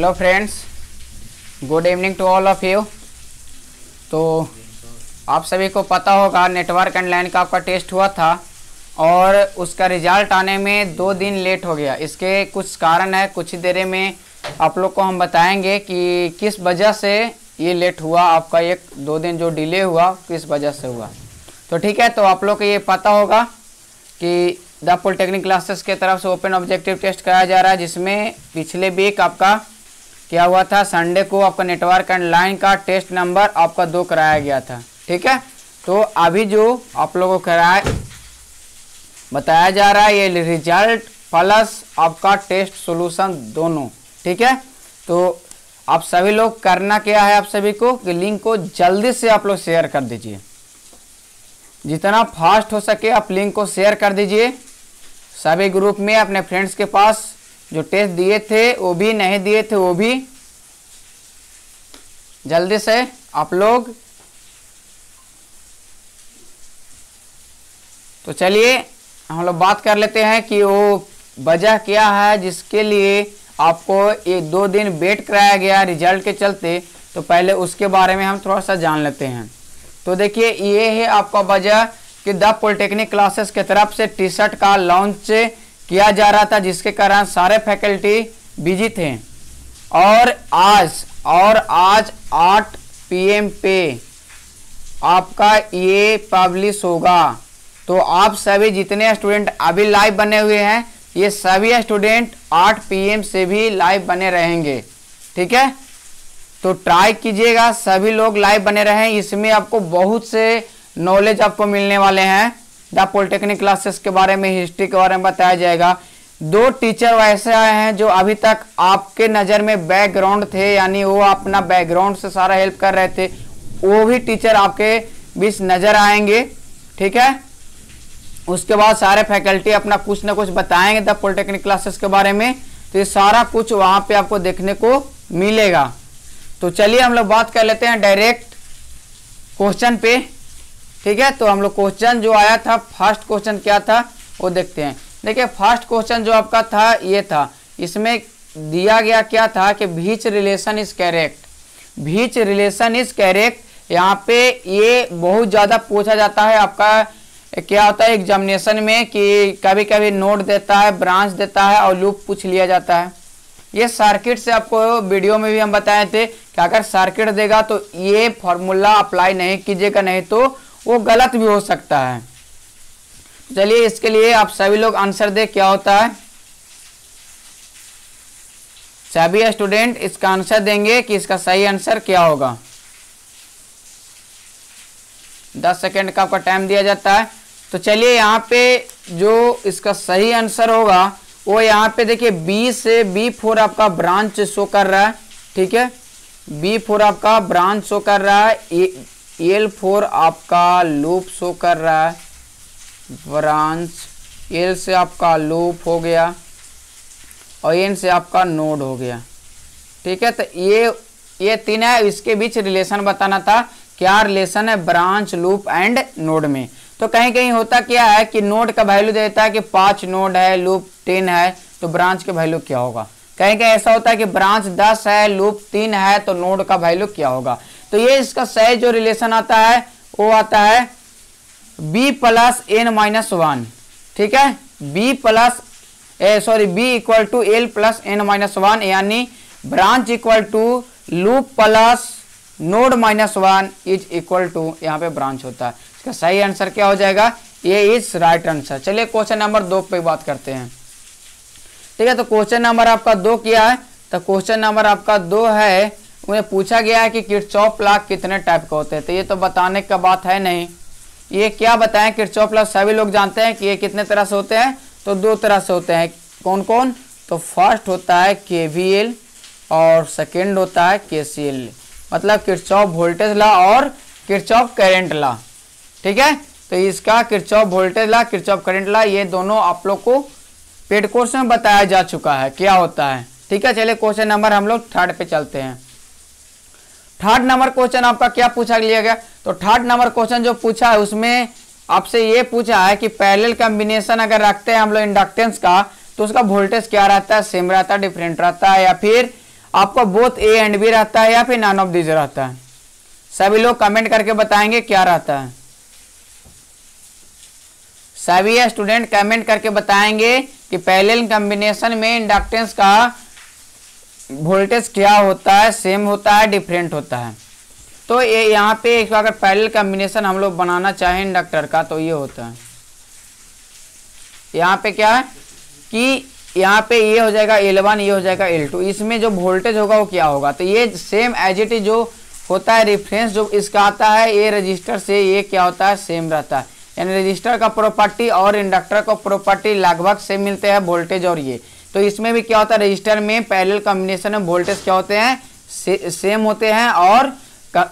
Hello friends, good evening to all of you. तो आप सभी को पता होगा नेटवर्क एंड लाइन का आपका टेस्ट हुआ था और उसका रिजल्ट आने में 2 दिन लेट हो गया। इसके कुछ कारण है, कुछ ही देर में आप लोग को हम बताएंगे कि किस वजह से ये लेट हुआ, आपका 1-2 दिन जो डिले हुआ किस वजह से हुआ। तो ठीक है, तो आप लोग को ये पता होगा कि द पॉलिटेक्निक क्लासेस के तरफ से ओपन ऑब्जेक्टिव टेस्ट कराया जा रहा है, जिसमें पिछले वीक आपका क्या हुआ था, संडे को आपका नेटवर्क एंड लाइन का टेस्ट नंबर आपका 2 कराया गया था। ठीक है, तो अभी जो आप लोगों को बताया जा रहा है ये रिजल्ट प्लस आपका टेस्ट सॉल्यूशन दोनों। ठीक है, तो आप सभी लोग करना क्या है, आप सभी को कि लिंक को जल्दी से आप लोग शेयर कर दीजिए, जितना फास्ट हो सके आप लिंक को शेयर कर दीजिए सभी ग्रुप में, अपने फ्रेंड्स के पास जो टेस्ट दिए थे वो भी, नहीं दिए थे वो भी, जल्दी से आप लोग। तो चलिए हम लोग बात कर लेते हैं कि वो वजह क्या है जिसके लिए आपको ये 2 दिन वेट कराया गया रिजल्ट के चलते। तो पहले उसके बारे में हम थोड़ा सा जान लेते हैं। तो देखिए, ये है आपका वजह कि द पॉलिटेक्निक क्लासेस के तरफ से टी शर्ट का लॉन्च किया जा रहा था, जिसके कारण सारे फैकल्टी बिजी थे। और आज 8 PM पे आपका ये पब्लिश होगा। तो आप सभी जितने स्टूडेंट अभी लाइव बने हुए हैं, ये सभी स्टूडेंट 8 PM से भी लाइव बने रहेंगे। ठीक है, तो ट्राई कीजिएगा सभी लोग लाइव बने रहें, इसमें आपको बहुत से नॉलेज आपको मिलने वाले हैं। द पॉलिटेक्निक क्लासेस के बारे में, हिस्ट्री के बारे में बताया जाएगा। 2 टीचर वैसे आए हैं जो अभी तक आपके नज़र में बैकग्राउंड थे, यानी वो अपना बैकग्राउंड से सारा हेल्प कर रहे थे, वो भी टीचर आपके बीच नज़र आएंगे। ठीक है, उसके बाद सारे फैकल्टी अपना कुछ ना कुछ बताएंगे द पॉलिटेक्निक क्लासेस के बारे में। तो ये सारा कुछ वहाँ पर आपको देखने को मिलेगा। तो चलिए हम लोग बात कर लेते हैं डायरेक्ट क्वेश्चन पे। ठीक है, तो हम लोग क्वेश्चन जो आया था, फर्स्ट क्वेश्चन क्या था वो देखते हैं। देखिए, फर्स्ट क्वेश्चन जो आपका था ये था, इसमें दिया गया क्या था कि which relation is correct. Which relation is correct, यहाँ पे ये बहुत ज़्यादा पूछा जाता है। आपका क्या होता है एग्जामिनेशन में कि कभी कभी नोट देता है, ब्रांच देता है और लूप पूछ लिया जाता है। ये सर्किट से आपको वीडियो में भी हम बताए थे कि अगर सर्किट देगा तो ये फॉर्मूला अप्लाई नहीं कीजिएगा, नहीं तो वो गलत भी हो सकता है। चलिए, इसके लिए आप सभी लोग आंसर दें क्या होता है। सभी स्टूडेंट इसका आंसर देंगे कि इसका सही आंसर क्या होगा। 10 सेकेंड का आपका टाइम दिया जाता है। तो चलिए, यहाँ पे जो इसका सही आंसर होगा वो यहाँ पे देखिए, B से B4 आपका ब्रांच शो कर रहा है। ठीक है, B4 आपका ब्रांच शो कर रहा है, L4 आपका लूप शो कर रहा है। ब्रांच L से आपका लूप हो गया और N से आपका नोड हो गया। ठीक है, तो ये 3 है, इसके बीच रिलेशन बताना था। क्या रिलेशन है ब्रांच, लूप एंड नोड में? तो कहीं कहीं होता क्या है कि नोड का वैल्यू देता है कि 5 नोड है, लूप 10 है, तो ब्रांच का वैल्यू क्या होगा। कहीं कहीं ऐसा होता है कि ब्रांच 10 है, लूप 3 है, तो नोड का वैल्यू क्या होगा। तो ये इसका सही जो रिलेशन आता है वो आता है B+N-1। ठीक है, B इक्वल टू L+N-1, यानी branch equal to loop plus node -1 is equal to, यहाँ पे ब्रांच होता है। इसका सही आंसर क्या हो जाएगा, ये इज राइट आंसर। चलिए, क्वेश्चन नंबर 2 पे बात करते हैं। ठीक है, तो क्वेश्चन नंबर आपका 2 क्या है, तो क्वेश्चन नंबर आपका 2 है, उन्हें पूछा गया है कि किरचॉफ लॉ कितने टाइप का होते हैं। तो ये तो बताने का बात है नहीं, ये क्या बताएं, किरचॉफ लॉ सभी लोग जानते हैं कि ये कितने तरह से होते हैं। तो 2 तरह से होते हैं, कौन कौन? तो फर्स्ट होता है KVL और सेकेंड होता है KCL, मतलब किरचॉफ वोल्टेज लॉ और किरचॉफ करंट लॉ। ठीक है, तो इसका Kirchhoff voltage law, Kirchhoff current law, ये दोनों आप लोग को पेड कोर्स में बताया जा चुका है क्या होता है। ठीक है, चलिए क्वेश्चन नंबर हम लोग 3rd पे चलते हैं। 3rd नंबर क्वेश्चन आपका क्या पूछा लिया गया, तो 3rd नंबर क्वेश्चन जो पूछा है उसमें आपसे ये पूछा है कि पैरेलल कॉम्बिनेशन अगर रखते हैं हम लोग इंडक्टेंस का, तो उसका वोल्टेज क्या रहता है, सेम रहता है, डिफरेंट रहता है, या फिर आपका बोथ ए एंड बी रहता है या फिर नॉन ऑफ दीज रहता है? सभी लोग कमेंट करके बताएंगे क्या रहता है। सभी स्टूडेंट कमेंट करके बताएंगे कि पैरेलल कॉम्बिनेशन में इंडक्टेंस का वोल्टेज क्या होता है, सेम होता है, डिफरेंट होता है। तो ये यहाँ पे अगर पैरेलल कॉम्बिनेशन हम लोग बनाना चाहें इंडक्टर का तो ये होता है। यहाँ पे क्या है कि यहाँ पे ये हो जाएगा L1, ये हो जाएगा L2, इसमें जो वोल्टेज होगा वो क्या होगा? तो ये सेम एज इट इज जो होता है रेफरेंस जो इसका आता है ये रजिस्टर से, ये क्या होता है सेम रहता है। यानी रजिस्टर का प्रॉपर्टी और इंडक्टर का प्रॉपर्टी लगभग सेम मिलते हैं, वोल्टेज और ये। तो इसमें भी क्या होता है रजिस्टर में पैरेलल कॉम्बिनेशन में वोल्टेज क्या होते हैं सेम होते हैं, और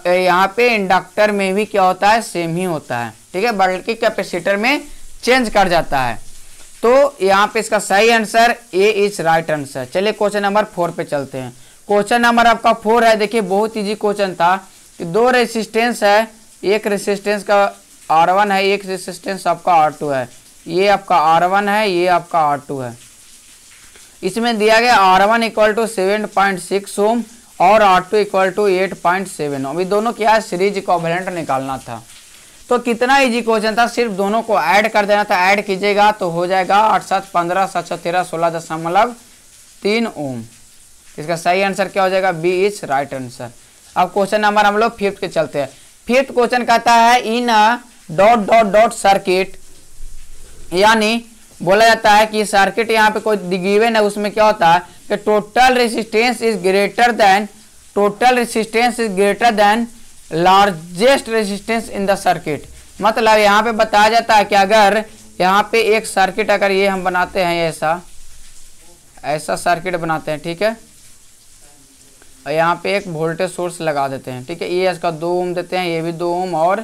यहाँ पे इंडक्टर में भी क्या होता है सेम ही होता है, ठीक है, बल्कि कैपेसिटर में चेंज कर जाता है। तो यहाँ पे इसका सही answer A is right answer. चलिए क्वेश्चन नंबर 4 पे चलते हैं। क्वेश्चन नंबर आपका 4 है। देखिए बहुत इजी क्वेश्चन था कि दो रेसिस्टेंस है, एक रेसिस्टेंस का R1 है, एक रेसिस्टेंस आपका R2 है। ये आपका R1 है, ये आपका R2 है। इसमें दिया गया R1 इक्वल टू 7.6 ओम और R2 इक्वल टू 8.7 ओम। ये दोनों क्या है सीरीज इक्विवेलेंट निकालना था। तो कितना इजी क्वेश्चन था, सिर्फ दोनों को ऐड कर देना था। ऐड कीजिएगा तो हो जाएगा 8 7 15 7 13 16.3 ओम। इसका सही आंसर क्या हो जाएगा? B is right answer. अब क्वेश्चन नंबर हम लोग 5 के चलते हैं। 5 क्वेश्चन कहता है in dot dot dot circuit, यानी बोला जाता है कि सर्किट यहाँ पे कोई गिवन है, उसमें क्या होता है कि total resistance is greater than largest resistance in the circuit. मतलब यहाँ पे बताया जाता है कि अगर यहाँ पे एक सर्किट अगर ये हम बनाते हैं ऐसा सर्किट बनाते हैं, ठीक है, और यहाँ पे एक वोल्टेज सोर्स लगा देते हैं, ठीक है, ये इसका 2 ओम देते हैं, ये भी 2 ओम और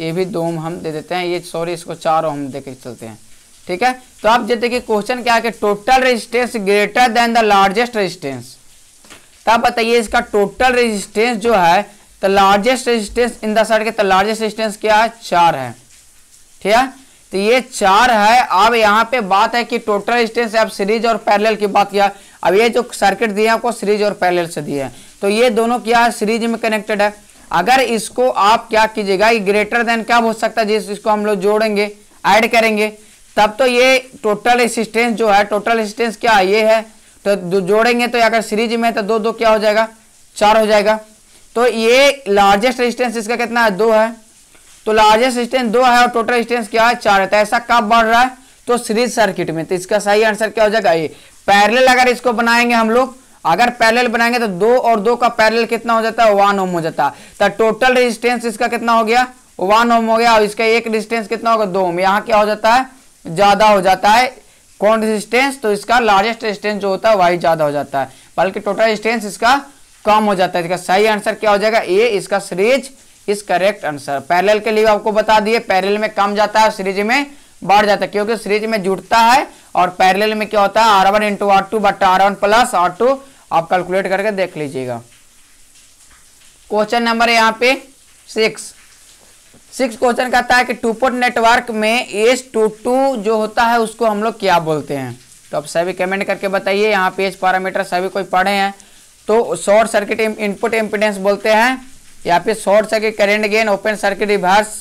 ये भी 2 ओम हम दे देते हैं, ये सॉरी इसको 4 ओम दे के चलते हैं, ठीक है। तो आप जैसे कि क्वेश्चन क्या है कि total resistance greater than the largest resistance. तब बताइए इसका टोटल रेजिस्टेंस जो है तो largest resistance in the circuit, तो लार्जेस्ट रेजिस्टेंस क्या है 4 है, ठीक है, तो ये 4 है। अब यहाँ पे बात है कि टोटल रेजिस्टेंस अब सीरीज और पैरेलल की बात किया। अब ये जो सर्किट दिया है आपको सीरीज और पैरेलल से दिए हैं, तो ये दोनों क्या है सीरीज में कनेक्टेड है। अगर इसको आप क्या कीजिएगा ये ग्रेटर देन क्या हो सकता है, जिसको हम लोग जोड़ेंगे ऐड करेंगे तब तो ये टोटल रेजिस्टेंस जो है, टोटल रेजिस्टेंस क्या ये है, तो जोड़ेंगे तो अगर सीरीज में है तो 2 2 क्या हो जाएगा 4 हो जाएगा। तो ये लार्जेस्ट रेजिस्टेंस इसका कितना है 2 है, तो लार्जेस्ट रेजिस्टेंस 2 है और टोटल रेजिस्टेंस क्या है 4 है। तो ऐसा कब बढ़ रहा है तो सीरीज सर्किट में। तो इसका सही आंसर क्या हो जाएगा ये। पैरेलल अगर इसको बनाएंगे हम लोग, अगर पैरेलल बनाएंगे तो 2 और 2 का पैरेलल कितना हो जाता है 1 ओम हो जाता है। तो टोटल रेजिस्टेंस इसका कितना हो गया 1 ओम हो गया, और इसका एक रेजिस्टेंस कितना होगा 2 ओम। यहाँ क्या हो जाता है ज्यादा हो जाता है कौन रेजिस्टेंस, तो इसका लार्जेस्ट रेजिस्टेंस जो होता है वही ज्यादा हो जाता है, बल्कि टोटल रेजिस्टेंस इसका कम हो जाता है। इसका सही आंसर क्या हो जाएगा ए, इसका series is correct answer. Parallel के लिए आपको बता दिए पैरेलल में कम जाता है, सीरीज में बढ़ जाता है, क्योंकि सीरीज में जुड़ता है और पैरेलल में क्या होता है R1 इंटू R2 बटा R1 प्लस R2। आप कैलकुलेट करके देख लीजिएगा। क्वेश्चन नंबर यहाँ पे 6 क्वेश्चन कहता है कि टू पोर्ट नेटवर्क में S22 जो होता है उसको हम लोग क्या बोलते हैं। तो आप सभी कमेंट करके बताइए। यहाँ पे S पैरामीटर सभी कोई पढ़े हैं, तो शॉर्ट सर्किट इनपुट इम्पीडेंस बोलते हैं, या फिर short circuit current gain, open circuit reverse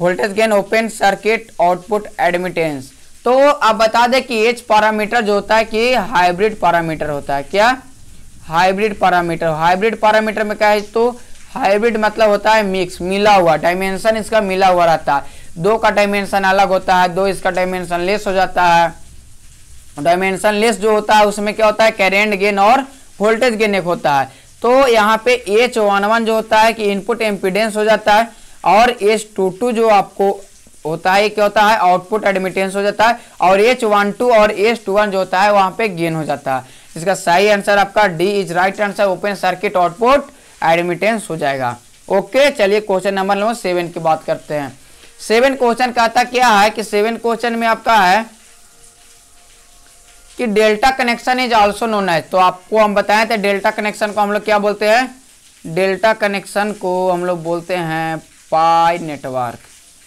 voltage gain, open circuit output admittance. तो आप बता दें कि एच पैरामीटर जो होता है कि हाइब्रिड पैरामीटर होता है। क्या हाइब्रिड पैरामीटर? हाइब्रिड पैरामीटर में क्या है तो हाइब्रिड मतलब होता है मिक्स, मिला हुआ, डायमेंशन इसका मिला हुआ रहता है। 2 का डायमेंशन अलग होता है, 2 इसका डायमेंशन लेस हो जाता है। डायमेंशन लेस जो होता है उसमें क्या होता है करंट गेन और वोल्टेज गेन एक होता है। तो यहाँ पे H11 जो होता है कि इनपुट एम्पिडेंस हो जाता है, और H22 जो आपको होता है क्या होता है आउटपुट एडमिटेंस हो जाता है, और H12 और H21 जो होता है वहाँ पे गेन हो जाता है। इसका सही आंसर आपका D is right answer, open circuit output admittance हो जाएगा। ओके, चलिए क्वेश्चन नंबर 7 की बात करते हैं। 7 क्वेश्चन कहता क्या है कि 7 क्वेश्चन में आपका है कि delta connection is also known है। तो आपको हम बताए थे डेल्टा कनेक्शन को हम लोग क्या बोलते हैं, डेल्टा कनेक्शन को हम लोग बोलते हैं पाई नेटवर्क।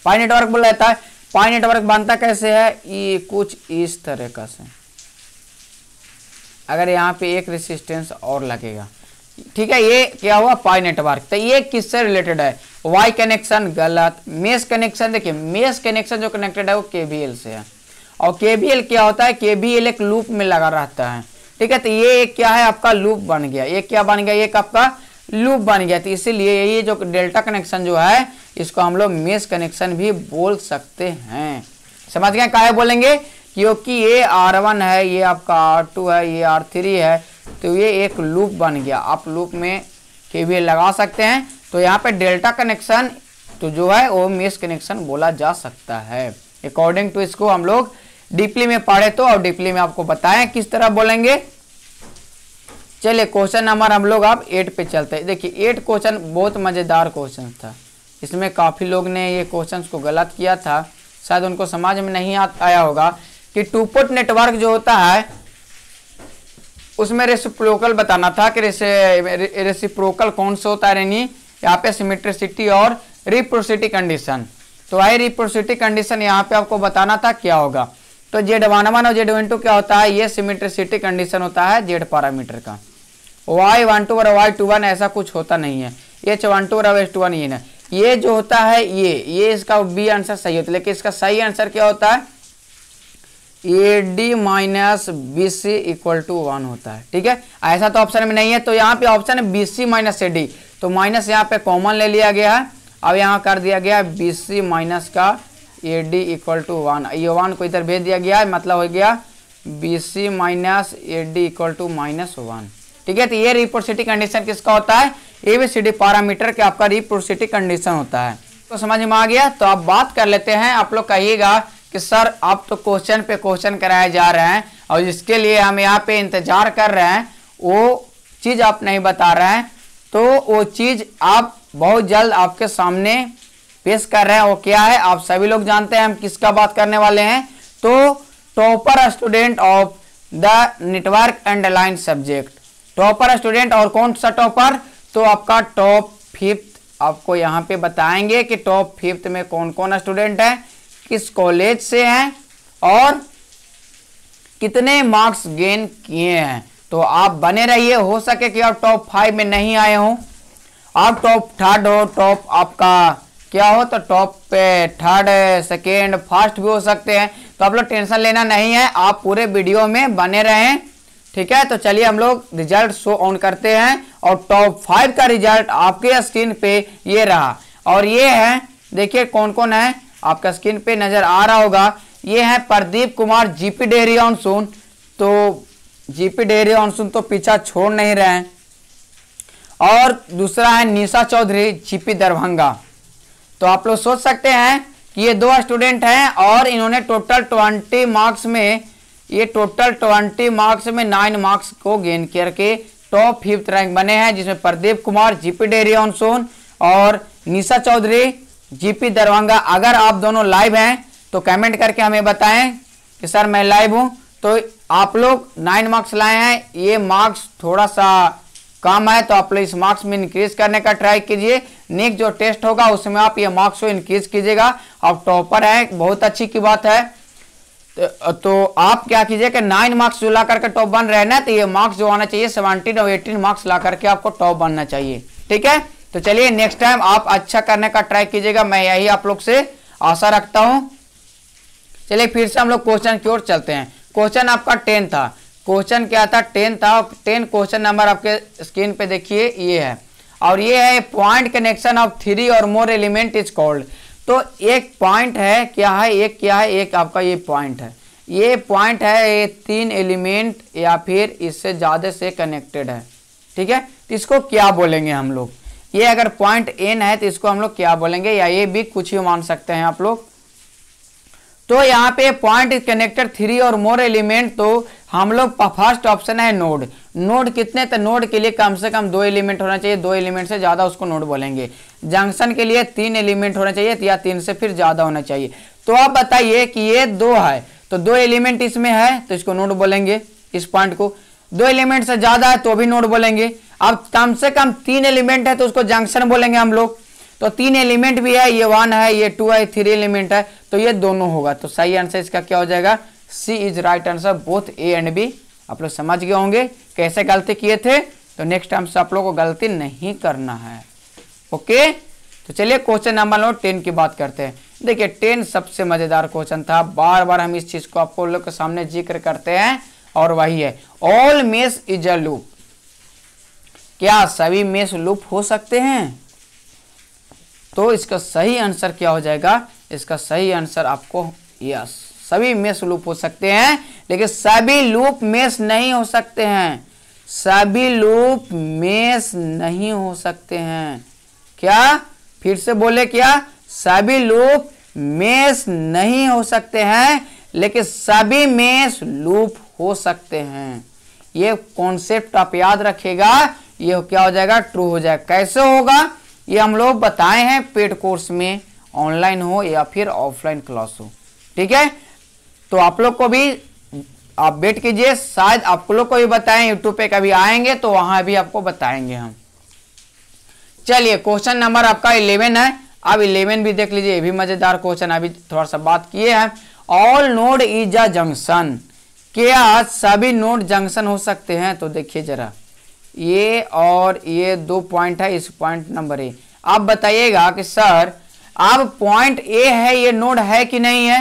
पाई नेटवर्क बोला जाता है। पाई नेटवर्क बनता कैसे है, ये कुछ इस तरह का से अगर यहाँ पे एक रेसिस्टेंस और लगेगा, ठीक है। ये क्या हुआ, पाई नेटवर्क। तो ये किससे रिलेटेड है, वाई कनेक्शन गलत। मेष कनेक्शन, देखिए मेष कनेक्शन जो कनेक्टेड है वो केबीएल से है, और केबीएल क्या होता है, केबीएल एक लूप में लगा रहता है, ठीक है। तो ये क्या है, आपका लूप बन गया। ये क्या बन गया, एक आपका लूप बन गया। तो इसीलिए ये जो डेल्टा कनेक्शन जो है इसको हम लोग मेष कनेक्शन भी बोल सकते हैं। समझ गए काहे बोलेंगे, क्योंकि ये R1 है, ये आपका R2 है, ये R3 है, तो ये एक लूप बन गया। आप लूप में केबीएल लगा सकते हैं। तो यहाँ पे डेल्टा कनेक्शन तो जो है वो मेष कनेक्शन बोला जा सकता है। अकॉर्डिंग टू इसको हम लोग डीपली में पढ़े तो, और डीपली में आपको बताएं किस तरह बोलेंगे। चलिए क्वेश्चन नंबर हम लोग आप 8 पे चलते हैं। देखिए 8 क्वेश्चन बहुत मज़ेदार क्वेश्चन था। इसमें काफ़ी लोग ने ये क्वेश्चन को गलत किया था, शायद उनको समझ में नहीं आया होगा कि टू पोर्ट नेटवर्क जो होता है उसमें रेसिप्रोकल बताना था कि रेसिप्रोकल कौन सा होता है, यानी यहाँ पे सिमेट्रिसिटी और रिप्रोसिटी कंडीशन। तो आई रिप्रोसिटी कंडीशन यहाँ पे आपको बताना था क्या होगा। तो Z11 और Z12 क्या होता है, ये सिमेट्रिसिटी कंडीशन होता है जेड पैरामीटर का। Y12 और Y21 ऐसा कुछ होता नहीं है। H12 और H21 ये ना, ये जो होता है ये इसका बी आंसर सही होता है, लेकिन इसका सही आंसर क्या होता है, AD minus BC equal to 1 होता है, ठीक है। ऐसा तो ऑप्शन में नहीं है। तो यहाँ पे ऑप्शन है BC माइनस AD, तो माइनस यहाँ पे कॉमन ले लिया गया है। अब यहाँ कर दिया गया है BC माइनस का AD इक्वल टू 1, ये 1 को इधर भेज दिया गया है, मतलब हो गया BC minus AD equal to -1, ठीक है। तो ये रिप्रोसिटी कंडीशन किसका होता है, ABCD पैरामीटर के आपका रिप्रोसिटी कंडीशन होता है। तो समझ में आ गया। तो अब बात कर लेते हैं, आप लोग कहिएगा कि सर आप तो क्वेश्चन पे क्वेश्चन कराए जा रहे हैं और जिसके लिए हम यहाँ पे इंतजार कर रहे हैं वो चीज़ आप नहीं बता रहे हैं। तो वो चीज़ आप बहुत जल्द आपके सामने पेश कर रहे हैं। वो क्या है, आप सभी लोग जानते हैं हम किसका बात करने वाले हैं। तो topper student of the network and align subject, topper student. और कौन सा टॉपर, तो आपका टॉप 5th। आपको यहाँ पे बताएंगे कि टॉप 5th में कौन कौन स्टूडेंट है, किस कॉलेज से हैं और कितने मार्क्स गेन किए हैं। तो आप बने रहिए, हो सके कि आप टॉप 5 में नहीं आए हो, आप टॉप 3rd हो, टॉप आपका क्या हो, तो टॉप 3rd, 2nd, 1st भी हो सकते हैं। तो आप लोग टेंशन लेना नहीं है, आप पूरे वीडियो में बने रहें, ठीक है। तो चलिए हम लोग रिजल्ट शो ऑन करते हैं और टॉप 5 का रिजल्ट आपके स्क्रीन पे ये रहा। और ये है, देखिए कौन कौन है आपका स्क्रीन पे नज़र आ रहा होगा। ये है प्रदीप कुमार, जीपी डेहरी-ऑन-सोन। तो जीपी डेहरी-ऑन-सोन तो पीछा छोड़ नहीं रहे हैं। और दूसरा है निशा चौधरी, जीपी दरभंगा। तो आप लोग सोच सकते हैं कि ये 2 स्टूडेंट हैं और इन्होंने टोटल 20 मार्क्स में 9 मार्क्स को गेन करके टॉप 5th रैंक बने हैं, जिसमें प्रदीप कुमार, जीपी डेहरी-ऑन-सोन और निशा चौधरी, जीपी दरभंगा। अगर आप दोनों लाइव हैं तो कमेंट करके हमें बताएं कि सर मैं लाइव हूं। तो आप लोग 9 मार्क्स लाए हैं, ये मार्क्स थोड़ा सा कम है, तो आप लोग इस मार्क्स में इंक्रीज करने का ट्राई कीजिए। नेक्स्ट जो टेस्ट होगा उसमें आप ये मार्क्स को इंक्रीज कीजिएगा। आप टॉपर हैं, बहुत अच्छी की बात है। तो आप क्या कीजिए कि 9 मार्क्स जो ला करके टॉप बन रहे हैं ना, तो ये मार्क्स जो आना चाहिए 17 और 18 मार्क्स ला करके आपको टॉप बनना चाहिए, ठीक है। तो चलिए नेक्स्ट टाइम आप अच्छा करने का ट्राई कीजिएगा, मैं यही आप लोग से आशा रखता हूं। चलिए फिर से हम लोग क्वेश्चन की ओर चलते हैं। क्वेश्चन आपका 10 था, क्वेश्चन क्या था, 10 था। 10 क्वेश्चन नंबर आपके स्क्रीन पे देखिए ये है। और ये है पॉइंट कनेक्शन ऑफ 3 और मोर एलिमेंट इज कॉल्ड। तो एक पॉइंट है, क्या है, एक क्या है, एक आपका ये पॉइंट है, ये पॉइंट है, ये 3 एलिमेंट या फिर इससे ज़्यादा से कनेक्टेड है, ठीक है। तो इसको क्या बोलेंगे हम लोग, ये अगर पॉइंट एन है तो इसको हम लोग क्या बोलेंगे, या ये भी कुछ ही मान सकते हैं आप लोग। तो यहाँ पे पॉइंट इज कनेक्टेड 3 और मोर एलिमेंट, तो हम लोग फर्स्ट ऑप्शन है नोड। नोड कितने, तो नोड के लिए कम से कम 2 एलिमेंट होना चाहिए, 2 एलिमेंट से ज़्यादा उसको नोड बोलेंगे। जंक्शन के लिए 3 एलिमेंट होना चाहिए या 3 से फिर ज़्यादा होना चाहिए। तो आप बताइए कि ये 2 है तो 2 एलिमेंट इसमें है तो इसको नोड बोलेंगे, इस पॉइंट को। 2 एलिमेंट से ज़्यादा है तो भी नोड बोलेंगे। अब कम से कम 3 एलिमेंट है तो उसको जंक्शन बोलेंगे हम लोग। तो 3 एलिमेंट भी है, ये 1 है, ये 2 है, ये 3 एलिमेंट है, तो ये दोनों होगा। तो सही आंसर इसका क्या हो जाएगा, C is right answer, both A and B आप लोग समझ गए होंगे कैसे गलती किए थे, तो नेक्स्ट टाइम से आप लोग को गलती नहीं करना है। ओके, तो चलिए क्वेश्चन नंबर 10 की बात करते हैं। देखिए 10 सबसे मजेदार क्वेश्चन था, बार बार हम इस चीज को आप लोग के सामने जिक्र करते हैं और वही है all mesh is a loop. क्या सभी मेस लूप हो सकते हैं? तो इसका सही आंसर क्या हो जाएगा? इसका सही आंसर आपको यस, सभी मेस लूप हो सकते हैं, लेकिन सभी लूप मेस नहीं हो सकते हैं। सभी लूप मेस नहीं हो सकते हैं। क्या? फिर से बोले, क्या सभी लूप मेस नहीं हो सकते हैं? लेकिन सभी मेस लूप हो सकते हैं। ये कॉन्सेप्ट आप याद रखिएगा, ये क्या हो जाएगा? ट्रू हो जाएगा। कैसे होगा ये हम लोग बताए हैं पेड कोर्स में, ऑनलाइन हो या फिर ऑफलाइन क्लास हो, ठीक है? तो आप लोग को भी आप वेट कीजिए, शायद आप लोग को भी बताएं, यूट्यूब पे कभी आएंगे तो वहां भी आपको बताएंगे हम। चलिए क्वेश्चन नंबर आपका 11 है। अब 11 भी देख लीजिए, ये भी मजेदार क्वेश्चन अभी थोड़ा सा बात किए हैं। All node is a junction, क्या सभी नोड जंक्शन हो सकते हैं? तो देखिए जरा, ये और ये दो पॉइंट है, इस पॉइंट नंबर ए। आप बताइएगा कि सर आप पॉइंट ए है, ये नोड है कि नहीं है?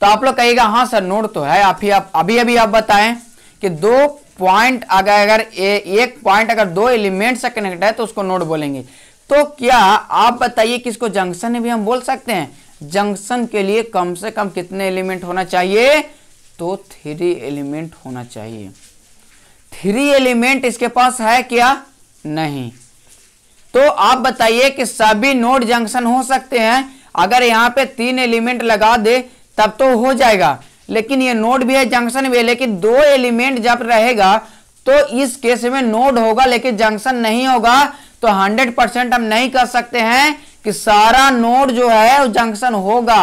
तो आप लोग कहिएगा हाँ सर नोड तो है। आप ही आप अभी अभी आप बताएं कि दो पॉइंट अगर एक पॉइंट अगर दो एलिमेंट से कनेक्ट है तो उसको नोड बोलेंगे। तो क्या आप बताइए कि इसको जंक्शन भी हम बोल सकते हैं? जंक्शन के लिए कम से कम कितने एलिमेंट होना चाहिए? तो 3 एलिमेंट होना चाहिए। 3 एलिमेंट इसके पास है क्या? नहीं। तो आप बताइए कि सभी नोड जंक्शन हो सकते हैं। अगर यहाँ पे 3 एलिमेंट लगा दे तब तो हो जाएगा, लेकिन ये नोड भी है जंक्शन भी है, लेकिन 2 एलिमेंट जब रहेगा तो इस केस में नोड होगा लेकिन जंक्शन नहीं होगा। तो 100% हम नहीं कह सकते हैं कि सारा नोड जो है वो जंक्शन होगा,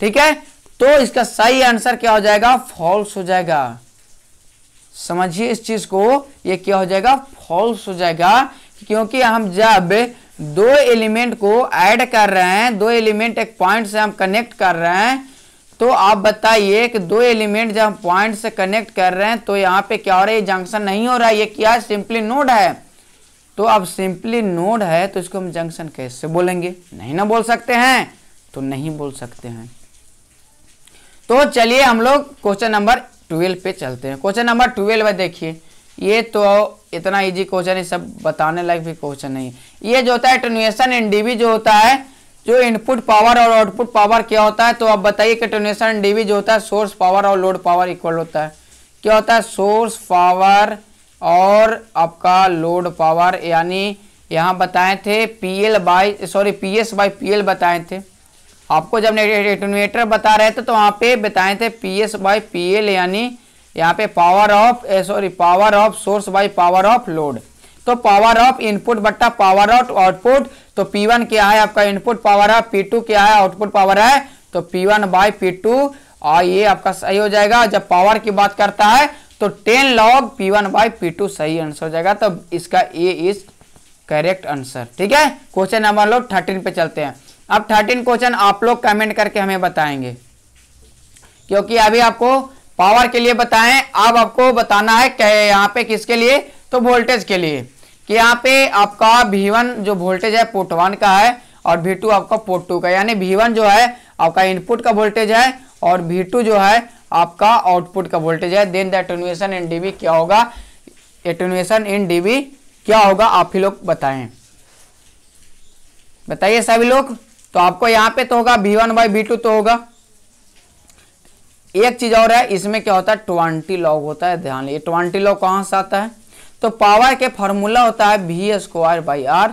ठीक है? तो इसका सही आंसर क्या हो जाएगा? फॉल्स हो जाएगा। समझिए इस चीज को, ये क्या हो जाएगा? फॉल्स हो जाएगा, क्योंकि हम जब 2 एलिमेंट को ऐड कर रहे हैं, 2 एलिमेंट एक पॉइंट से हम कनेक्ट कर रहे हैं, तो आप बताइए कि 2 एलिमेंट जब हम पॉइंट से कनेक्ट कर रहे हैं तो यहाँ पे क्या हो रहा है? जंक्शन नहीं हो रहा है, ये क्या है? सिंपली नोड है। तो अब सिंपली नोड है तो इसको हम जंक्शन कैसे बोलेंगे? नहीं ना बोल सकते हैं, तो नहीं बोल सकते हैं। तो चलिए हम लोग क्वेश्चन नंबर 12 पे चलते हैं। क्वेश्चन नंबर 12 में देखिए, ये तो इतना इजी क्वेश्चन है, सब बताने लायक भी क्वेश्चन नहीं है। ये जो होता है अटेन्यूएशन एनडीवी जो होता है, जो इनपुट पावर और आउटपुट पावर क्या होता है? तो आप बताइए कि अटेन्यूएशन एनडीवी जो होता है सोर्स पावर और लोड पावर इक्वल होता है। क्या होता है? सोर्स पावर और आपका लोड पावर, यानी यहाँ बताए थे पीएस बाई पीएल बताए थे आपको जब एटेन्यूएटर बता रहे थे, तो वहाँ पे बताए थे पीएस बाई पीएल, यानी यहाँ पे power of source by power of load. तो पावर ऑफ इनपुट बट्टा पावर ऑफ आउटपुट, तो P1 क्या है? आपका इनपुट पावर है। P2 क्या है? आउटपुट पावर है। तो P1 बाई P2, और ये आपका सही हो जाएगा। जब पावर की बात करता है तो 10 log P1 बाई P2 सही आंसर हो जाएगा। तो इसका A इज करेक्ट आंसर, ठीक है? क्वेश्चन नंबर 13 पे चलते हैं। अब 13 क्वेश्चन आप लोग कमेंट करके हमें बताएंगे, क्योंकि अभी आपको पावर के लिए बताएं, अब आपको बताना है क्या यहाँ पे किसके लिए? तो वोल्टेज के लिए, कि यहाँ पे आपका V1 जो वोल्टेज है पोर्ट 1 का है और V2 आपका पोर्ट 2 का, यानी V1 जो है आपका इनपुट का वोल्टेज है और V2 जो है आपका आउटपुट का वोल्टेज है। Then the attenuation in dB क्या होगा? एटेन्यूएशन इन डीबी क्या होगा? आप ही लोग बताएं, बताइए सभी लोग। तो आपको यहाँ पे तो होगा V1 बाई V2 तो होगा। एक चीज और है, इसमें क्या होता है? 20 लॉग होता है, ध्यान ये 20 लॉग कहाँ से आता है? तो पावर के फॉर्मूला होता है V² बाई R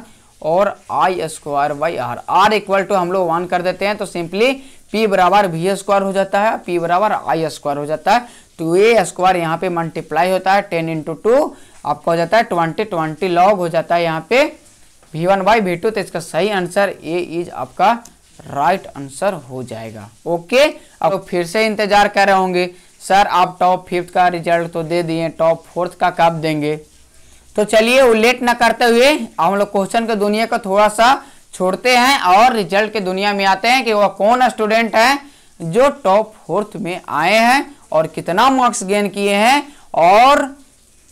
और I² by R। R equal to हम लोग 1 कर देते हैं, तो सिंपली P बराबर V² हो जाता है, P बराबर I² हो जाता है। तो A² यहाँ पे मल्टीप्लाई होता है 10 इंटू 2, आपका हो जाता है 20 लॉग हो जाता है यहाँ पे V1 बाई V2। तो इसका सही आंसर A इज आपका राइट आंसर हो जाएगा। ओके, अब फिर से इंतजार कर रहे होंगे सर आप टॉप 5 का रिजल्ट तो दे दिए, टॉप 4 का कब देंगे? तो चलिए वो लेट ना करते हुए हम लोग क्वेश्चन की दुनिया को थोड़ा सा छोड़ते हैं और रिजल्ट की दुनिया में आते हैं कि वह कौन स्टूडेंट है जो टॉप 4 में आए हैं और कितना मार्क्स गेन किए हैं और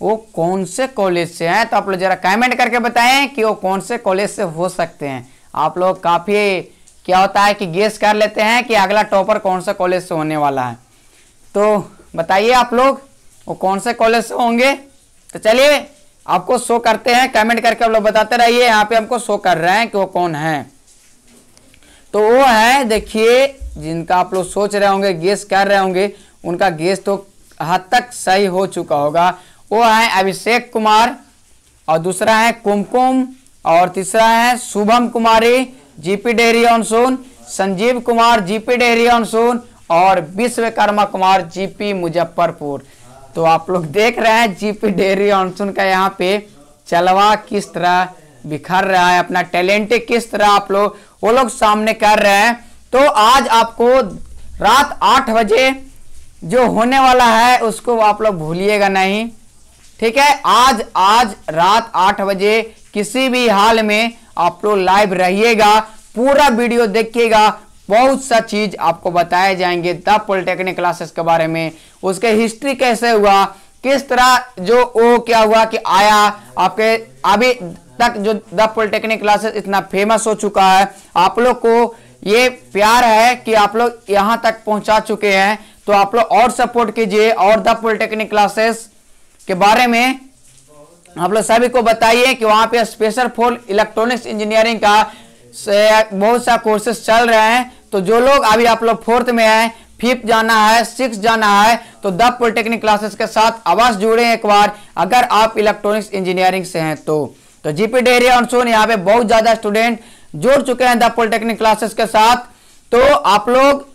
वो कौन से कॉलेज से हैं। तो आप लोग जरा कमेंट करके बताएं कि वो कौन से कॉलेज से हो सकते हैं। आप लोग काफ़ी क्या होता है कि गेस कर लेते हैं कि अगला टॉपर कौन सा कॉलेज से होने वाला है। तो बताइए आप लोग वो कौन से कॉलेज से होंगे। तो चलिए आपको शो करते हैं, कमेंट करके आप लोग बताते रहिए। यहाँ पे हमको शो कर रहे हैं कि वो कौन है। तो वो है, देखिए, जिनका आप लोग सोच रहे होंगे, गेस कर रहे होंगे, उनका गेस तो हद तक सही हो चुका होगा। वो है अभिषेक कुमार और दूसरा है कुमकुम और तीसरा है शुभम कुमारी जीपी डेहरी-ऑन-सोन, संजीव कुमार जीपी डेहरी-ऑन-सोन और विश्वकर्मा कुमार जीपी मुजफ्फरपुर। तो आप लोग देख रहे हैं जीपी डेहरी-ऑन-सोन का यहाँ पे चलवा किस तरह बिखर रहा है, अपना टैलेंट किस तरह आप लोग वो लोग सामने कर रहे हैं। तो आज आपको रात 8 बजे जो होने वाला है उसको आप लोग भूलिएगा नहीं, ठीक है। आज रात 8 बजे किसी भी हाल में आप लोग लाइव रहिएगा, पूरा वीडियो देखिएगा, बहुत सा चीज आपको बताए जाएंगे द पॉलिटेक्निक क्लासेस के बारे में, उसके हिस्ट्री कैसे हुआ, किस तरह जो वो क्या हुआ कि आया आपके अभी तक जो द पॉलिटेक्निक क्लासेस इतना फेमस हो चुका है। आप लोग को ये प्यार है कि आप लोग यहाँ तक पहुँचा चुके हैं, तो आप लोग और सपोर्ट कीजिए और द पॉलिटेक्निक क्लासेस के बारे में आप लोग सभी को बताइए कि वहाँ पे स्पेशल फॉर इलेक्ट्रॉनिक्स इंजीनियरिंग का बहुत सा कोर्सेस चल रहे हैं। तो जो लोग अभी आप लोग 4th में हैं, 5th जाना है, 6th जाना है, तो द पॉलिटेक्निक क्लासेस के साथ आवाज जुड़े एक बार अगर आप इलेक्ट्रॉनिक्स इंजीनियरिंग से हैं। तो जीपी डेहरी-ऑन-सोन यहाँ पे बहुत ज़्यादा स्टूडेंट जुड़ चुके हैं द पॉलिटेक्निक क्लासेस के साथ। तो आप लोग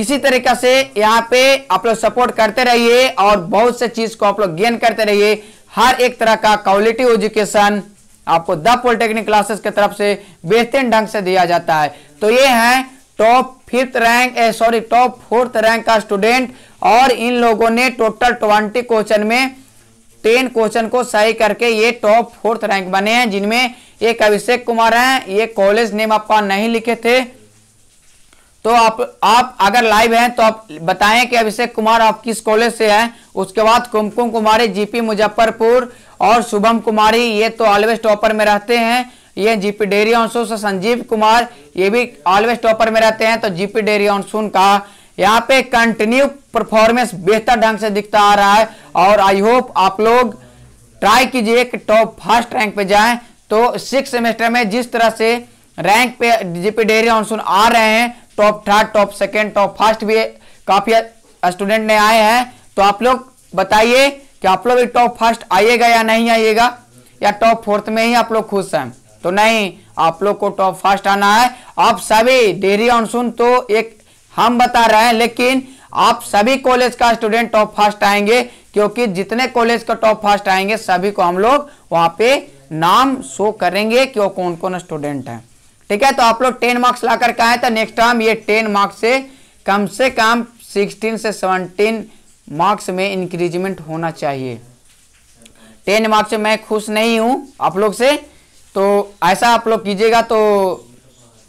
इसी तरीके से यहाँ पे आप लोग सपोर्ट करते रहिए और बहुत से चीज़ को आप लोग गेन करते रहिए। हर एक तरह का क्वालिटी एजुकेशन आपको द पॉलिटेक्निक क्लासेस की तरफ से बेहतरीन ढंग से दिया जाता है। तो ये हैं टॉप फोर्थ रैंक का स्टूडेंट और इन लोगों ने टोटल 20 क्वेश्चन में 10 क्वेश्चन को सही करके ये टॉप 4th रैंक बने हैं, जिनमें एक अभिषेक कुमार हैं। ये कॉलेज नेम आपका नहीं लिखे थे, तो आप अगर लाइव हैं तो आप बताएं कि अभिषेक कुमार आप किस कॉलेज से हैं। उसके बाद कुमकुम कुमारी जीपी मुजफ्फरपुर और शुभम कुमारी, ये तो ऑलवेज टॉपर में रहते हैं, ये जीपी डेहरी-ऑन-सोन से। संजीव कुमार ये भी ऑलवेज टॉपर में रहते हैं। तो जीपी डेहरी-ऑन-सोन का यहाँ पे कंटिन्यू परफॉर्मेंस बेहतर ढंग से दिखता आ रहा है और आई होप आप लोग ट्राई कीजिए कि टॉप 1st रैंक पे जाएं। तो 6 सेमेस्टर में जिस तरह से रैंक पे जीपी डेहरी-ऑन-सोन आ रहे हैं, top 3rd, top 2nd, top 1st भी काफी स्टूडेंट ने आए हैं। तो आप लोग बताइए कि आप लोग टॉप 1st आइएगा या नहीं आइएगा, या टॉप 4th में ही आप लोग खुश हैं। तो नहीं, आप लोग को टॉप 1st आना है। आप सभी डेहरी-ऑन-सोन तो एक हम बता रहे हैं, लेकिन आप सभी कॉलेज का स्टूडेंट टॉप 1st आएंगे, क्योंकि जितने कॉलेज का टॉप 1st आएंगे सभी को हम लोग वहाँ पे नाम शो करेंगे कि वो कौन कौन स्टूडेंट है, ठीक है। तो आप लोग 10 मार्क्स ला करके आए, तो नेक्स्ट टाइम ये 10 मार्क्स से कम 16 से 17 मार्क्स में इंक्रीजमेंट होना चाहिए। 10 मार्क्स से मैं खुश नहीं हूँ आप लोग से, तो ऐसा आप लोग कीजिएगा तो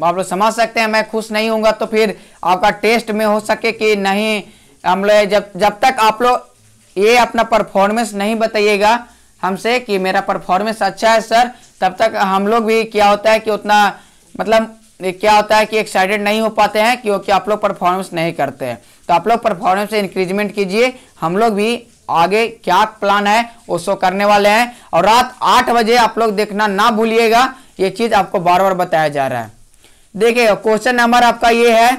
आप लोग समझ सकते हैं। मैं खुश नहीं होऊंगा तो फिर आपका टेस्ट में हो सके कि नहीं, हम लोग जब तक आप लोग ये अपना परफॉर्मेंस नहीं बताइएगा हमसे कि मेरा परफॉर्मेंस अच्छा है सर, तब तक हम लोग भी क्या होता है कि उतना मतलब क्या होता है कि एक्साइटेड नहीं हो पाते हैं, क्योंकि आप लोग परफॉर्मेंस नहीं करते हैं। तो आप लोग परफॉर्मेंस से इंक्रीजमेंट कीजिए, हम लोग भी आगे क्या प्लान है वो शो करने वाले हैं। और रात 8 बजे आप लोग देखना ना भूलिएगा, ये चीज़ आपको बार बार बताया जा रहा है। देखिए क्वेश्चन नंबर आपका ये है,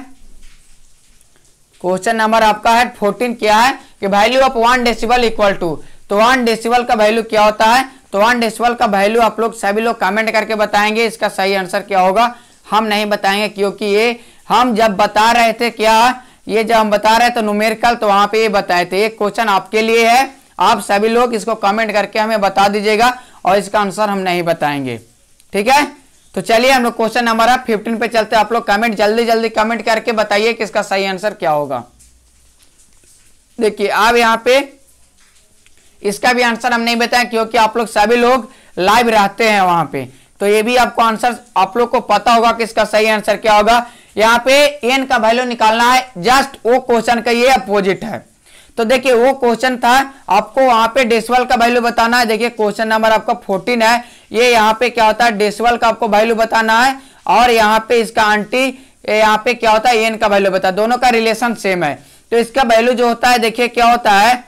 क्वेश्चन नंबर आपका है 14। क्या है कि value of 1 decibel equal to, तो 1 डेसिबल का वैल्यू क्या होता है। तो 1 डेसिबल का वैल्यू आप लोग सभी लोग कमेंट करके बताएंगे इसका सही आंसर क्या होगा। हम नहीं बताएंगे, क्योंकि ये हम जब बता रहे थे, क्या ये जब हम बता रहे थे न्यूमेरिकल, तो वहां पे ये बताए थे। ये क्वेश्चन आपके लिए है, आप सभी लोग इसको कमेंट करके हमें बता दीजिएगा और इसका आंसर हम नहीं बताएंगे, ठीक है। तो चलिए हम लोग क्वेश्चन नंबर 15 पे चलते हैं। आप लोग कमेंट जल्दी जल्दी कमेंट करके बताइए कि इसका सही आंसर क्या होगा। देखिए आप यहाँ पे इसका भी आंसर हम नहीं बताएं, क्योंकि आप लोग सभी लोग लाइव रहते हैं वहां पे, तो ये भी आपको आंसर आप लोग को पता होगा कि इसका सही आंसर क्या होगा। यहाँ पे एन का वैल्यू निकालना है, जस्ट वो क्वेश्चन का ये अपोजिट है। तो देखिए वो क्वेश्चन था, आपको वहां पे डेसिमल का वैल्यू बताना है। देखिए क्वेश्चन नंबर आपका 14 है, ये यहाँ पे क्या होता है डेसिमल का आपको वैल्यू बताना है, और यहाँ पे इसका आंटी यहाँ पे क्या होता है एन का वैल्यू बता, दोनों का रिलेशन सेम है। तो इसका वैल्यू जो होता है देखिए क्या होता है,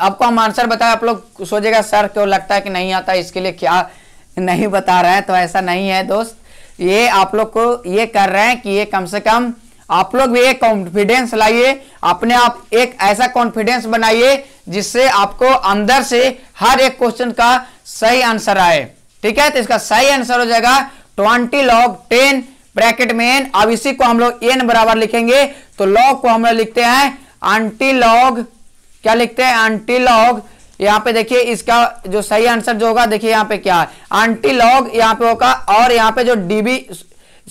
आपको हम आंसर बताए। आप लोग सोचेगा सर क्यों लगता है कि नहीं आता, इसके लिए क्या नहीं बता रहे हैं, तो ऐसा नहीं है दोस्त। ये आप लोग को ये कर रहे हैं कि ये कम से कम आप लोग भी एक कॉन्फिडेंस लाइए अपने आप, एक ऐसा कॉन्फिडेंस बनाइए जिससे आपको अंदर से हर एक क्वेश्चन का सही आंसर आए। ठीक है, तो इसका सही आंसर हो जाएगा 20 log 10 ब्रैकेट में एन। अब इसी को हम लोग एन बराबर लिखेंगे, तो लॉग को हम लोग लिखते हैं एंटी लॉग, क्या लिखते हैं एंटी लॉग। यहाँ पे देखिए इसका जो सही आंसर जो होगा देखिए यहाँ पे क्या है एंटी लॉग यहाँ पे होगा, और यहाँ पे जो डीबी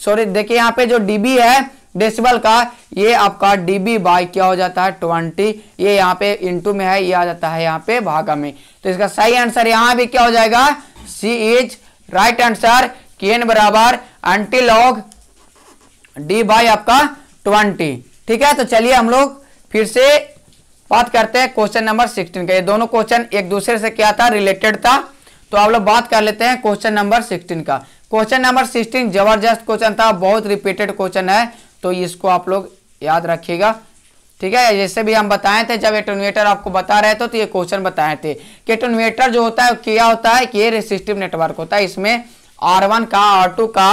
देखिए यहाँ पे जो डीबी है डेसिमल का, ये आपका डीबी बाय क्या हो जाता है 20, ये यहाँ पे इंटू में है, ये आ जाता है यहाँ पे भागा में। तो इसका सही आंसर यहाँ भी क्या हो जाएगा, सी इज राइट आंसर कि एन बराबर एंटी लॉग डी बाय आपका 20। ठीक है, तो चलिए हम लोग फिर से बात करते हैं क्वेश्चन नंबर 16 का। ये दोनों क्वेश्चन एक दूसरे से क्या था रिलेटेड था, तो आप लोग बात कर लेते हैं क्वेश्चन नंबर 16 का। क्वेश्चन नंबर 16 जबरदस्त क्वेश्चन था, बहुत रिपीटेड क्वेश्चन है, तो इसको आप लोग याद रखिएगा। ठीक है, जैसे भी हम बताए थे जब एटोन्यूएटर आपको बता रहे थे, तो ये क्वेश्चन बताए थे कि एटोन्यूएटर जो होता है क्या होता है कि ये रेसिस्टिव नेटवर्क होता है, इसमें R1 का R2 का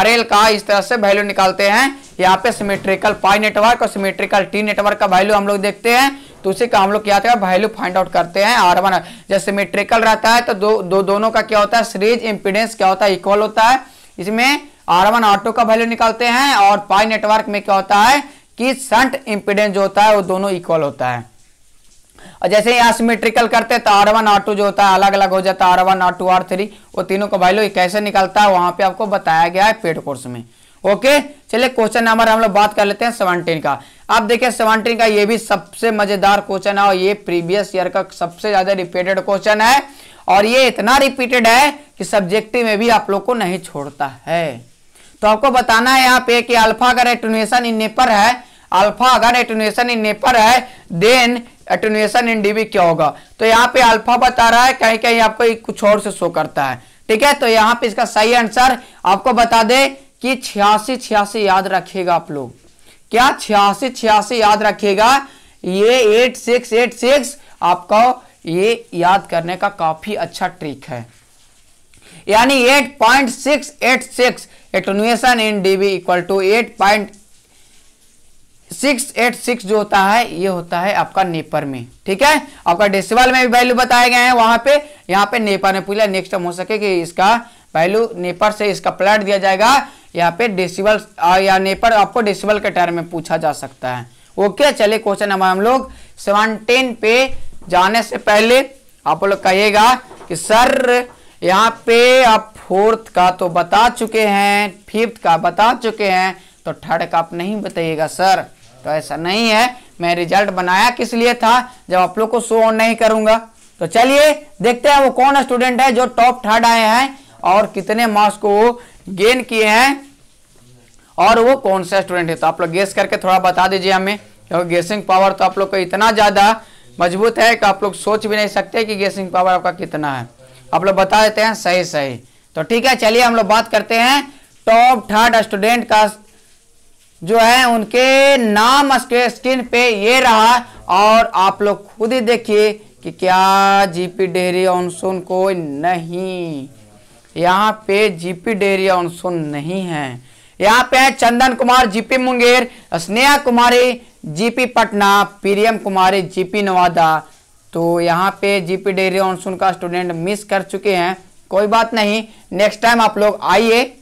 RL का इस तरह से वैल्यू निकालते हैं। यहाँ पे सिमेट्रिकल पाई नेटवर्क और सिमेट्रिकल टी नेटवर्क का वैल्यू हम लोग देखते हैं, तो उसी का हम लोग क्या वैल्यू फाइंड आउट करते हैं। R1 जब सिमेट्रिकल रहता है तो दोनों का क्या होता है सीरीज इंपीडेंस क्या होता है इक्वल होता है, इसमें R1 R2 का वैल्यू निकालते हैं। और पाई नेटवर्क में क्या होता है कि शंट इंपीडेंस जो होता है वो दोनों इक्वल होता है, और जैसे यहाँ सिमेट्रिकल करते हैं तो R1 R2 जो होता है अलग अलग हो जाता है, R1 R2 R3 वो तीनों का वैल्यू कैसे निकलता है वहां पे आपको बताया गया है पेड कोर्स में। ओके, चलिए क्वेश्चन नंबर हम लोग बात कर लेते हैं 17 का। अब देखिए 17 का ये भी सबसे मजेदार क्वेश्चन है, और ये प्रीवियस ईयर का सबसे ज्यादा रिपीटेड क्वेश्चन है, और ये इतना रिपीटेड है कि सब्जेक्टिव में भी आप लोग को नहीं छोड़ता है। तो आपको बताना है यहाँ पे कि अल्फा अगर एटेन्यूएशन इन नेपर है, अल्फा अगर एटेन्यूएशन इन नेपर है देन एटेन्यूएशन इन डीबी क्या होगा। तो यहाँ पे अल्फा बता रहा है, कहीं कहीं आपको कुछ और से शो करता है। ठीक है, तो यहाँ पे इसका सही आंसर आपको बता दे कि 86 याद रखिएगा आप लोग, क्या 86 याद रखिएगा। ये 8686 आपका ये याद करने का काफी अच्छा ट्रिक है, यानी 8.686 attenuation in dB equal to 8.686 जो होता है ये होता है आपका नेपर में। ठीक है, आपका डेसिमल में भी वैल्यू बताए गए हैं वहां पे, यहाँ पे नेपर में पूछा, नेक्स्ट टाइम हो सके कि इसका वैल्यू नेपर से इसका प्लॉट दिया जाएगा, यहाँ पे डेसिमल या नेपर आपको डेसिमल के टर्म में पूछा जा सकता है। ओके, चलिए क्वेश्चन नंबर हम लोग 17 पे जाने से पहले आप लोग कहिएगा कि सर यहाँ पे आप 4th का तो बता चुके हैं, 5th का बता चुके हैं, तो 3rd का आप नहीं बताइएगा सर। तो ऐसा नहीं है, मैं रिजल्ट बनाया किस लिए था जब आप लोग को शो ऑन नहीं करूंगा। तो चलिए देखते हैं वो कौन स्टूडेंट है जो टॉप 3rd आए हैं और कितने मार्क्स को वो गेन किए हैं, और वो कौन सा स्टूडेंट है। तो आप लोग गेस करके थोड़ा बता दीजिए हमें, क्योंकि गेसिंग पावर तो आप लोग को इतना ज्यादा मजबूत है कि आप लोग सोच भी नहीं सकते कि गेसिंग पावर आपका कितना है। आप लोग बता देते हैं सही सही, तो ठीक है। चलिए हम लोग बात करते हैं टॉप 3rd स्टूडेंट का जो है, उनके नाम स्क्रीन पे ये रहा, और आप लोग खुद ही देखिए कि क्या जीपी डेहरी-on-सोन कोई नहीं, यहाँ पे जीपी डेहरी-on-सोन नहीं है, यहाँ पे है Chandan Kumar GP Munger, Sneha Kumari GP Patna, Priyam Kumari GP Nawada. तो यहाँ पे जीपी डेहरी-on-सोन का स्टूडेंट मिस कर चुके हैं, कोई बात नहीं, नेक्स्ट टाइम आप लोग आइए।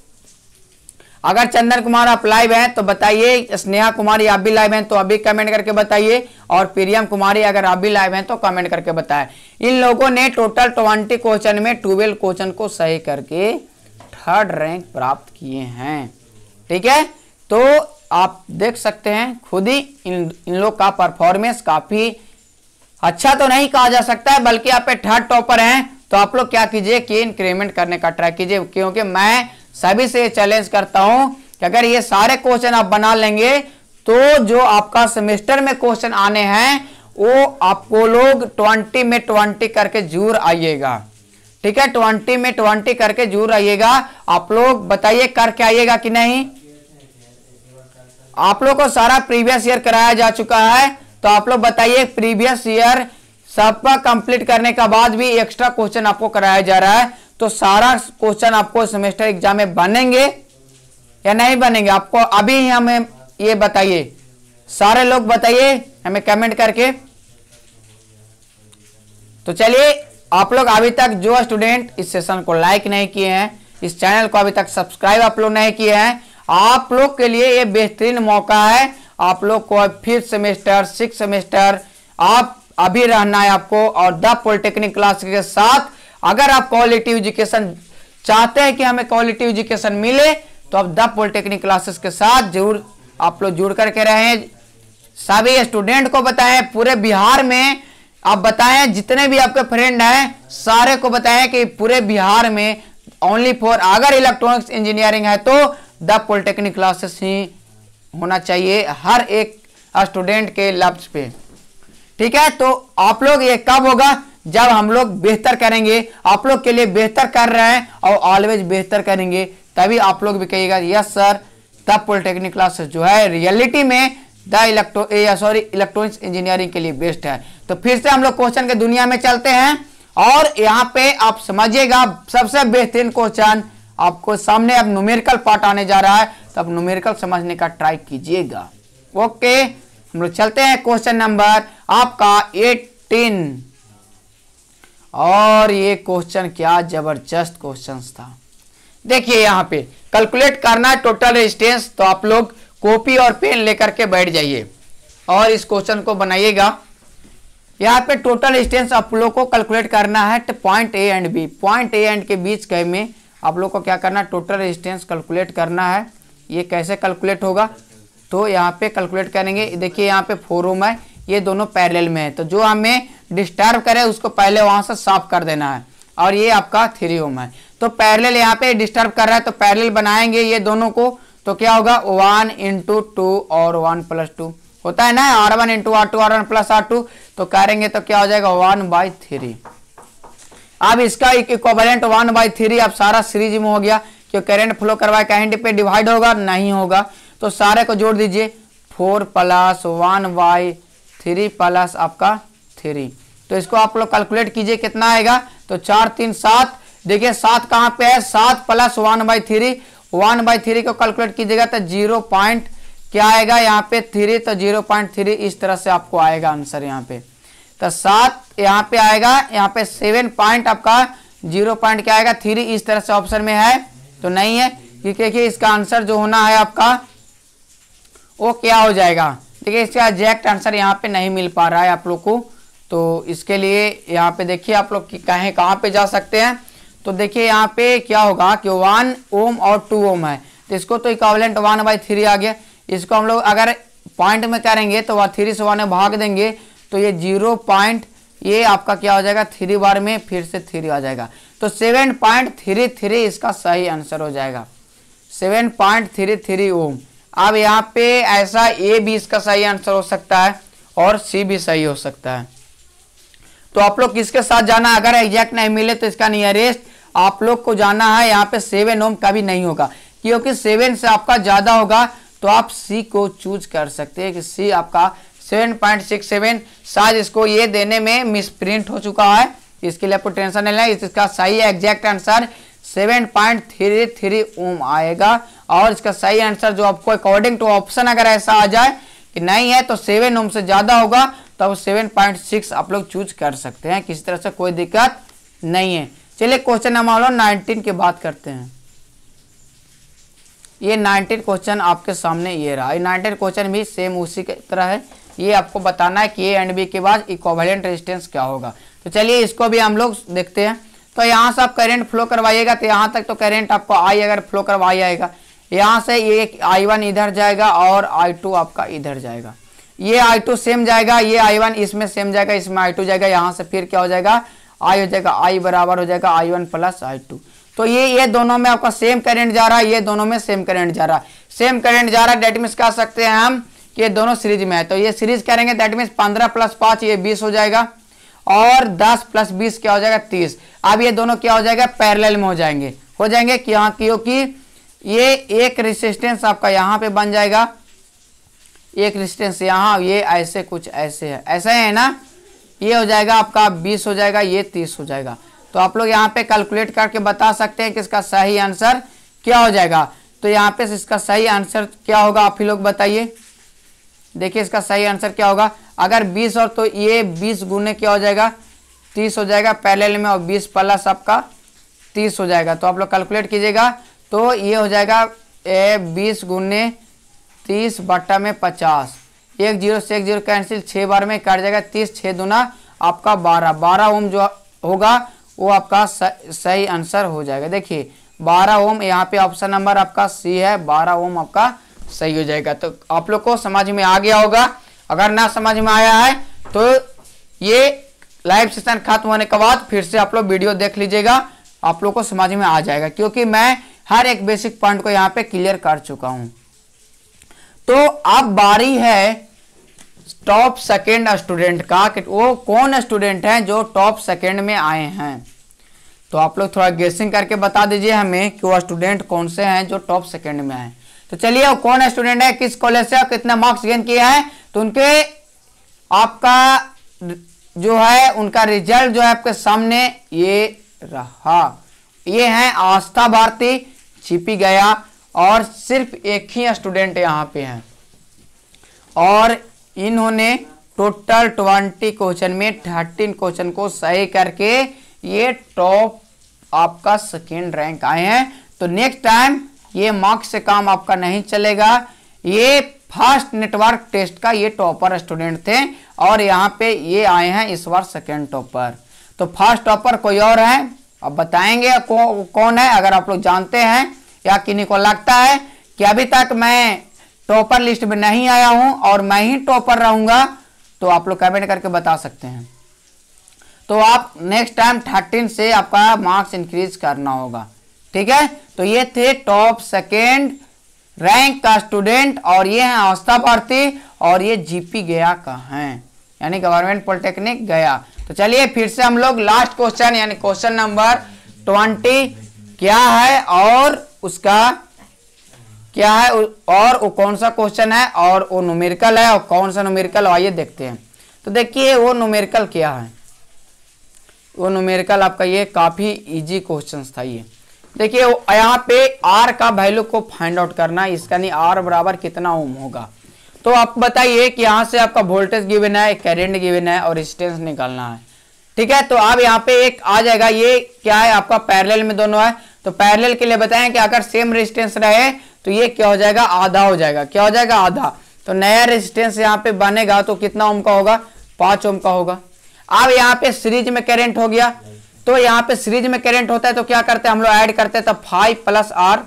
अगर चंदन कुमार आप लाइव हैं तो बताइए, स्नेहा कुमारी आप भी लाइव हैं तो अभी कमेंट करके बताइए, और प्रियम कुमारी अगर आप भी लाइव हैं तो कमेंट करके बताएं। इन लोगों ने टोटल 20 क्वेश्चन में 12 क्वेश्चन को सही करके 3rd रैंक प्राप्त किए हैं। ठीक है, तो आप देख सकते हैं खुद ही इन लोग का परफॉर्मेंस काफी अच्छा तो नहीं कहा जा सकता है, बल्कि आप 3rd टॉपर हैं। तो आप लोग क्या कीजिए कि इंक्रीमेंट करने का ट्राई कीजिए, क्योंकि मैं सभी से चैलेंज करता हूं कि अगर ये सारे क्वेश्चन आप बना लेंगे तो जो आपका सेमेस्टर में क्वेश्चन आने हैं वो आपको लोग 20 में 20 करके जरूर आइएगा, ठीक है, 20 में 20 करके जरूर आइएगा। आप लोग बताइए करके आइएगा कि नहीं। आप लोग को सारा प्रीवियस ईयर कराया जा चुका है, तो आप लोग बताइए प्रीवियस ईयर सब कंप्लीट करने के बाद भी एक्स्ट्रा क्वेश्चन आपको कराया जा रहा है, तो सारा क्वेश्चन आपको सेमेस्टर एग्जाम में बनेंगे या नहीं बनेंगे, आपको अभी हमें ये बताइए, सारे लोग बताइए हमें कमेंट करके। तो चलिए, आप लोग अभी तक जो स्टूडेंट इस सेशन को लाइक नहीं किए हैं, इस चैनल को अभी तक सब्सक्राइब आप लोग नहीं किए हैं, आप लोग के लिए ये बेहतरीन मौका है। आप लोग को 5th सेमेस्टर 6th सेमेस्टर आप अभी रहना है आपको, और द पॉलिटेक्निक क्लास के साथ अगर आप क्वालिटी एजुकेशन चाहते हैं कि हमें क्वालिटी एजुकेशन मिले, तो आप द पॉलिटेक्निक क्लासेस के साथ जरूर आप लोग जुड़ करके रहें। सभी स्टूडेंट को बताएं, पूरे बिहार में आप बताएं, जितने भी आपके फ्रेंड हैं सारे को बताएं कि पूरे बिहार में ओनली फॉर अगर इलेक्ट्रॉनिक्स इंजीनियरिंग है तो द पॉलिटेक्निक क्लासेस ही होना चाहिए हर एक स्टूडेंट के लफ्ज पे, ठीक है। तो आप लोग ये कब होगा, जब हम लोग बेहतर करेंगे, आप लोग के लिए बेहतर कर रहे हैं और ऑलवेज बेहतर करेंगे, तभी आप लोग भी कहिएगा yes sir the polytechnic classes जो है रियलिटी में द इलेक्ट्रॉनिक्स इंजीनियरिंग के लिए बेस्ट है। तो फिर से हम लोग क्वेश्चन के दुनिया में चलते हैं, और यहाँ पे आप समझिएगा सबसे बेहतरीन क्वेश्चन आपको सामने अब न्यूमेरिकल पार्ट आने जा रहा है, तो आप न्यूमेरिकल समझने का ट्राई कीजिएगा। ओके, हम लोग चलते हैं क्वेश्चन नंबर आपका 18, और ये क्वेश्चन क्या जबरदस्त क्वेश्चन था। देखिए यहाँ पे कैलकुलेट करना है टोटल रेजिस्टेंस, तो आप लोग कॉपी और पेन लेकर के बैठ जाइए और इस क्वेश्चन को बनाइएगा। यहाँ पे टोटल रेजिस्टेंस आप लोग को कैलकुलेट करना है, तो point A and B, point A and के बीच के में आप लोग को क्या करना है, टोटल रेजिस्टेंस कैलकुलेट करना है। ये कैसे कैलकुलेट होगा, तो यहाँ पे कैलकुलेट करेंगे। देखिए यहाँ पे 4 ओम है, ये दोनों पैरेलल में है, तो जो हमें डिस्टर्ब करे उसको पहले वहां से साफ कर देना है, और ये आपका 3 ओम है, तो पैरेलल यहाँ पे डिस्टर्ब कर रहा है, तो पैरेलल बनाएंगे ये दोनों को, तो क्या होगा 1 × 2 और 1 + 2 होता है ना, R1 × R2 R1 + R2, तो करेंगे तो क्या हो जाएगा 1/3। अब इसका इक्विवेलेंट 1/3 अब सारा सीरीज में हो गया, क्यों करंट फ्लो करवाए, करंट पे डिवाइड होगा नहीं होगा, तो सारे को जोड़ दीजिए 4 + 1/3 + आपका 3, तो इसको आप लोग कैलकुलेट कीजिए कितना आएगा, तो 4, 3, 7। देखिए 7 कहाँ पे है, 7 + 1/3, 1/3 को कैलकुलेट कीजिएगा तो 0. क्या आएगा यहाँ पे 3, तो 0.3 इस तरह से आपको आएगा आंसर यहाँ पे। तो 7 यहाँ पे आएगा, यहाँ पे 7 आपका 0. क्या आएगा 3, इस तरह से ऑप्शन में है तो नहीं है, क्योंकि देखिए इसका आंसर जो होना है आपका वो क्या हो जाएगा, देखिए इसका एग्जैक्ट आंसर यहाँ पे नहीं मिल पा रहा है आप लोग को, तो इसके लिए यहाँ पे देखिए आप लोग कहाँ पे जा सकते हैं, तो देखिए यहाँ पे क्या होगा कि 1 ओम और 2 ओम है, तो इसको तो इक्विवेलेंट 1/3 आ गया। इसको हम लोग अगर पॉइंट में करेंगे तो 3 से 1 में भाग देंगे, तो ये 0. ये आपका क्या हो जाएगा 3 बार में फिर से 3 आ जाएगा, तो 7.33 इसका सही आंसर हो जाएगा, 7.33 ओम। अब यहाँ पे ऐसा ए भी इसका सही आंसर हो सकता है और सी भी सही हो सकता है, तो आप लोग किसके साथ जाना, अगर एग्जैक्ट नहीं मिले तो इसका नियरेस्ट आप लोग को जाना है। यहाँ पे 7 ओम कभी नहीं होगा, क्योंकि 7 से आपका ज्यादा होगा, तो आप सी को चूज कर सकते हैं कि सी आपका 7.67, शायद इसको ये देने में मिसप्रिंट हो चुका है, इसके लिए आपको टेंशन नहीं लेना, इसका सही एग्जैक्ट आंसर 7.33 ओम आएगा, और इसका सही आंसर जो आपको अकॉर्डिंग टू ऑप्शन अगर ऐसा आ जाए कि नहीं है तो 7 ओम से ज्यादा होगा, तब 7.6 आप लोग चूज कर सकते हैं, किसी तरह से कोई दिक्कत नहीं है। चलिए क्वेश्चन नंबर 19 की बात करते हैं। ये 19 क्वेश्चन आपके सामने ये रहा, ये 19 क्वेश्चन भी सेम उसी की तरह है, ये आपको बताना है कि ए एंड बी के बाद इक्विवेलेंट रेजिस्टेंस क्या होगा, तो चलिए इसको भी हम लोग देखते हैं। तो यहाँ से आप करंट फ्लो करवाइएगा, तो यहाँ तक तो करंट आपको आई अगर फ्लो करवाई आएगा, यहाँ से ये I1 इधर जाएगा और I2 आपका इधर जाएगा, ये I2 सेम जाएगा, ये I1 इसमें सेम जाएगा, इसमें I2 जाएगा, यहाँ से फिर क्या हो जाएगा I हो जाएगा, I बराबर हो जाएगा I1 + I2। तो ये दोनों में आपका सेम करंट जा रहा है, ये दोनों में सेम करंट जा रहा है, सेम करंट जा रहा है, डेट मिस कर सकते हैं हम ये दोनों सीरीज में है, तो ये सीरीज करेंगे दैट मीन्स 15 + 5 ये 20 हो जाएगा और 10 + 20 क्या हो जाएगा 30। अब ये दोनों क्या हो जाएगा पैरेलल में हो जाएंगे क्योंकि ये एक रेसिस्टेंस आपका यहाँ पे बन जाएगा, एक रेसिस्टेंस यहाँ, ये ऐसे कुछ ऐसे है, ऐसे है ना, ये हो जाएगा आपका 20 हो जाएगा, ये 30 हो जाएगा। तो आप लोग यहाँ पे कैलकुलेट करके बता सकते हैं कि इसका सही आंसर क्या हो जाएगा। तो यहाँ पे इसका सही आंसर क्या होगा आप ही लोग बताइए, देखिए इसका सही आंसर क्या होगा। अगर 20 और तो ये 20 गुने क्या हो जाएगा 30 हो जाएगा पैरेलल में और 20 + आपका 30 हो जाएगा। तो आप लोग कैलकुलेट कीजिएगा, तो ये हो जाएगा 20 × 30 / 50, एक जीरो से एक जीरो कैंसिल 6 बार में कट जाएगा 30, 6 दूना आपका 12 ओम जो होगा वो आपका सही आंसर हो जाएगा। देखिए 12 ओम यहाँ पे ऑप्शन नंबर आपका सी है, 12 ओम आपका सही हो जाएगा। तो आप लोग को समझ में आ गया होगा, अगर ना समझ में आया है तो ये लाइव सेशन खत्म होने के बाद फिर से आप लोग वीडियो देख लीजिएगा, आप लोग को समझ में आ जाएगा क्योंकि मैं हर एक बेसिक पॉइंट को यहाँ पे क्लियर कर चुका हूँ। तो अब बारी है टॉप सेकेंड स्टूडेंट का कि वो कौन स्टूडेंट हैं जो टॉप सेकेंड में आए हैं। तो आप लोग थोड़ा गेसिंग करके बता दीजिए हमें कि वो स्टूडेंट कौन से हैं जो टॉप सेकेंड में आए। तो चलिए वो कौन स्टूडेंट है, किस कॉलेज से और कितना मार्क्स गेन किया है, तो उनके आपका जो है उनका रिजल्ट जो है आपके सामने ये रहा। ये हैं आस्था भारती, जीपी गया, और सिर्फ एक ही स्टूडेंट यहाँ पे हैं और इन्होंने टोटल 20 क्वेश्चन में 13 क्वेश्चन को सही करके ये टॉप आपका सेकेंड रैंक आए हैं। तो नेक्स्ट टाइम ये मार्क्स से काम आपका नहीं चलेगा, ये फर्स्ट नेटवर्क टेस्ट का ये टॉपर स्टूडेंट थे और यहाँ पे ये आए हैं इस बार सेकेंड टॉपर। तो फर्स्ट टॉपर कोई और है, अब बताएंगे कौन है। अगर आप लोग जानते हैं या किन्हीं को लगता है कि अभी तक मैं टॉपर लिस्ट में नहीं आया हूं और मैं ही टॉपर रहूंगा, तो आप लोग कमेंट करके बता सकते हैं। तो आप नेक्स्ट टाइम 13 से आपका मार्क्स इंक्रीज करना होगा, ठीक है। तो ये थे टॉप सेकेंड रैंक का स्टूडेंट और ये हैं आस्था भारती और ये जीपी गया का हैं, यानी गवर्नमेंट पॉलिटेक्निक गया। तो चलिए फिर से हम लोग लास्ट क्वेश्चन यानी क्वेश्चन नंबर 20 क्या है और उसका क्या है और वो कौन सा क्वेश्चन है और वो न्यूमेरिकल है और कौन सा न्यूमेरिकल, आइए देखते हैं। तो देखिए वो न्यूमेरिकल क्या है, वो न्यूमेरिकल आपका ये काफ़ी इजी क्वेश्चन था। ये देखिए यहाँ पे R का वैल्यू को फाइंड आउट करना है, इसका नहीं R बराबर कितना ओम होगा। तो आप बताइए कि यहाँ से आपका वोल्टेज गिवन है, करंट गिवन है और रेजिस्टेंस निकालना है, ठीक है। तो आप यहाँ पे एक आ जाएगा, ये क्या है आपका पैरेलल में दोनों है, तो पैरेलल के लिए बताएं कि अगर सेम रेजिस्टेंस रहे तो ये क्या हो जाएगा आधा हो जाएगा, क्या हो जाएगा आधा। तो नया रेजिस्टेंस यहाँ पे बनेगा तो कितना ओम का होगा 5 ओम का होगा। अब यहाँ पे सीरीज में करंट हो गया, तो यहाँ पे सीरीज में करंट होता है तो क्या करते हैं हम लोग ऐड करते हैं, तो 5 + R।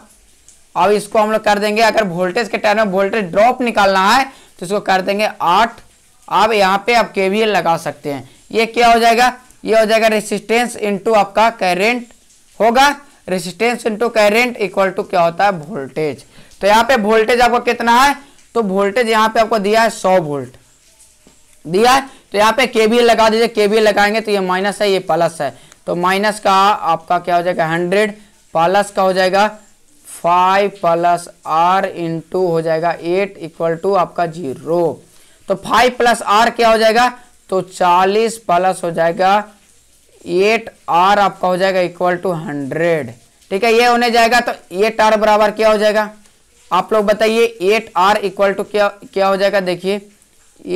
अब इसको हम लोग कर देंगे, अगर वोल्टेज के टाइम में वोल्टेज ड्रॉप निकालना है तो इसको कर देंगे 8। अब यहाँ पे आप KVL लगा सकते हैं, ये क्या हो जाएगा, ये हो जाएगा रेसिस्टेंस इंटू आपका करंट होगा, resistance into current equal to क्या होता है वोल्टेज। तो यहाँ पे वोल्टेज आपको कितना है, तो वोल्टेज यहाँ पे आपको दिया है 100 वोल्ट दिया है। तो यहाँ पे KVL लगा दीजिए, KVL लगाएंगे तो ये माइनस है ये प्लस है, तो माइनस का आपका क्या हो जाएगा 100, प्लस का हो जाएगा 5 + R इंटू हो जाएगा 8 इक्वल टू आपका 0। तो 5 + R क्या हो जाएगा, तो 40 + हो जाएगा 8R आपका हो जाएगा इक्वल टू 100, ठीक है। ये होने जाएगा तो 8R बराबर क्या हो जाएगा आप लोग बताइए, 8R इक्वल टू क्या हो जाएगा, देखिए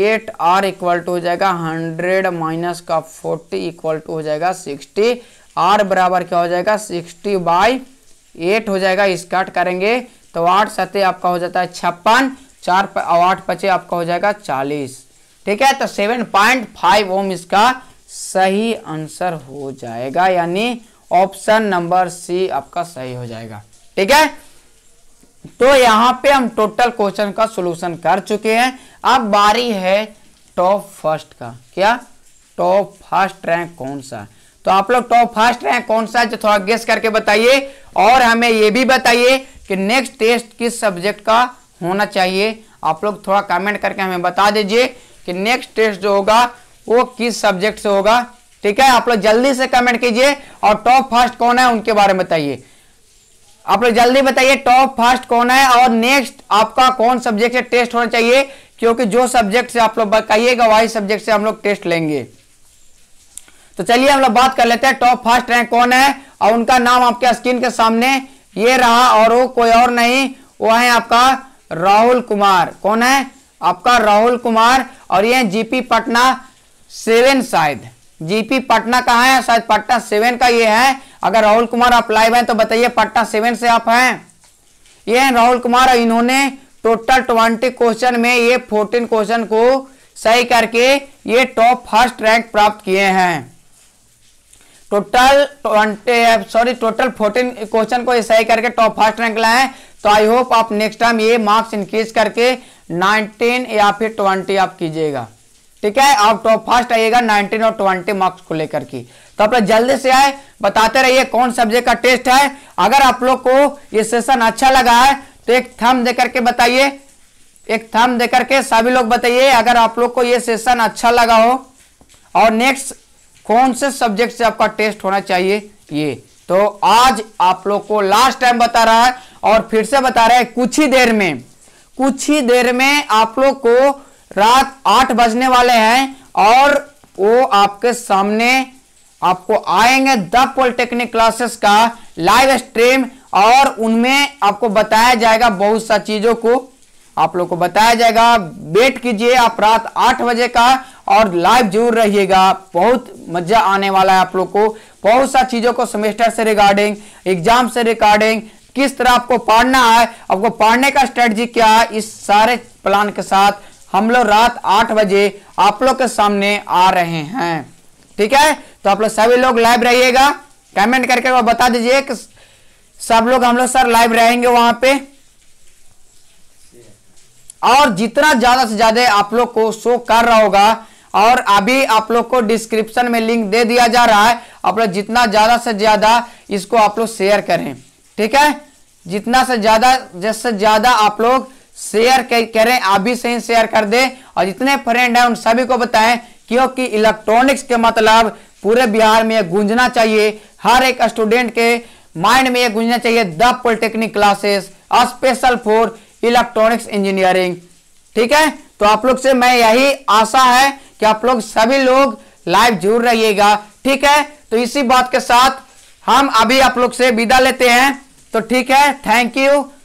8R इक्वल टू हो जाएगा 100 - 40 इक्वल टू हो जाएगा 60। R बराबर क्या हो जाएगा 60/8 हो जाएगा, इस कट करेंगे तो 8 × 7 आपका हो जाता है 56, 4 और 8 × 5 आपका हो जाएगा 40, ठीक है। तो 7.5 ओम इसका सही आंसर हो जाएगा, यानी ऑप्शन नंबर सी आपका सही हो जाएगा, ठीक है। तो यहाँ पे हम टोटल क्वेश्चन का सलूशन कर चुके हैं। अब बारी है टॉप फर्स्ट का, क्या टॉप फर्स्ट रैंक कौन सा। तो आप लोग टॉप फर्स्ट रैंक कौन सा है जो थोड़ा गेस करके बताइए और हमें ये भी बताइए कि नेक्स्ट टेस्ट किस सब्जेक्ट का होना चाहिए। आप लोग थोड़ा कमेंट करके हमें बता दीजिए कि नेक्स्ट टेस्ट जो होगा वो किस सब्जेक्ट से होगा। ठीक है, आप लोग जल्दी से कमेंट कीजिए और टॉप फर्स्ट कौन है उनके बारे में बताइए। आप लोग जल्दी बताइए टॉप फर्स्ट कौन है और नेक्स्ट आपका कौन सब्जेक्ट से टेस्ट होना चाहिए, क्योंकि जो सब्जेक्ट से आप लोग बताइएगा वही सब्जेक्ट से हम लोग टेस्ट लेंगे। तो चलिए हम लोग बात कर लेते हैं टॉप फर्स्ट रैंक कौन है, और उनका नाम आपके स्क्रीन के सामने ये रहा और वो कोई और नहीं, वो है आपका राहुल कुमार। कौन है आपका राहुल कुमार, और ये जीपी पटना 7 शायद, जीपी पटना का है शायद, पटना 7 का ये है। अगर राहुल कुमार आप लाइव हैं तो बताइए पटना 7 से आप हैं। ये हैं राहुल कुमार और इन्होंने टोटल 20 क्वेश्चन में ये 14 क्वेश्चन को सही करके ये टॉप फर्स्ट रैंक प्राप्त किए हैं। टोटल 14 क्वेश्चन को ये सही करके टॉप फर्स्ट रैंक लाए। तो आई होप आप नेक्स्ट टाइम ये मार्क्स इंक्रीज करके 19 या फिर 20 आप कीजिएगा। ठीक है, आप टॉप फर्स्ट आइएगा 19 और 20 मार्क्स को लेकर की। तो आप लोग जल्दी से आए, बताते रहिए कौन सब्जेक्ट का टेस्ट है। अगर आप लोग को ये सेशन अच्छा लगा है तो एक थंब देकर के बताइए, एक थंब देकर के सभी लोग बताइए अगर आप लोग को ये सेशन अच्छा लगा हो और नेक्स्ट कौन से सब्जेक्ट से आपका टेस्ट होना चाहिए। ये तो आज आप लोग को लास्ट टाइम बता रहा है और फिर से बता रहा है, कुछ ही देर में आप लोग को रात 8 बजने वाले हैं और वो आपके सामने आपको आएंगे द पॉलिटेक्निक क्लासेस का लाइव स्ट्रीम, और उनमें आपको बताया जाएगा बहुत सा चीजों को आप लोग को बताया जाएगा। वेट कीजिए आप रात 8 बजे का और लाइव जरूर रहिएगा, बहुत मजा आने वाला है आप लोग को। बहुत सा चीजों को सेमेस्टर से रिगार्डिंग, एग्जाम से रिगार्डिंग, किस तरह आपको पढ़ना है, आपको पढ़ने का स्ट्रेटजी क्या है, इस सारे प्लान के साथ हम लोग रात 8 बजे आप लोग के सामने आ रहे हैं। ठीक है, तो आप लोग सभी लोग लाइव रहिएगा, कमेंट करके वो बता दीजिए कि सब लोग हम लोग सर लाइव रहेंगे वहां पे। और जितना ज्यादा से ज्यादा आप लोग को शो कर रहा होगा, और अभी आप लोग को डिस्क्रिप्शन में लिंक दे दिया जा रहा है, आप लोग जितना ज्यादा से ज्यादा इसको आप लोग शेयर करें। ठीक है, जितना से ज्यादा आप लोग शेयर करें, अभी से ही शेयर कर दे और जितने फ्रेंड हैं उन सभी को बताएं, क्योंकि इलेक्ट्रॉनिक्स के मतलब पूरे बिहार में गूंजना चाहिए, हर एक स्टूडेंट के माइंड में यह गूंजना चाहिए the polytechnic classes special for electronics engineering. ठीक है, तो आप लोग से मैं यही आशा है कि आप लोग सभी लोग लाइव जरूर रहिएगा। ठीक है, तो इसी बात के साथ हम अभी आप लोग से विदा लेते हैं। तो ठीक है, थैंक यू।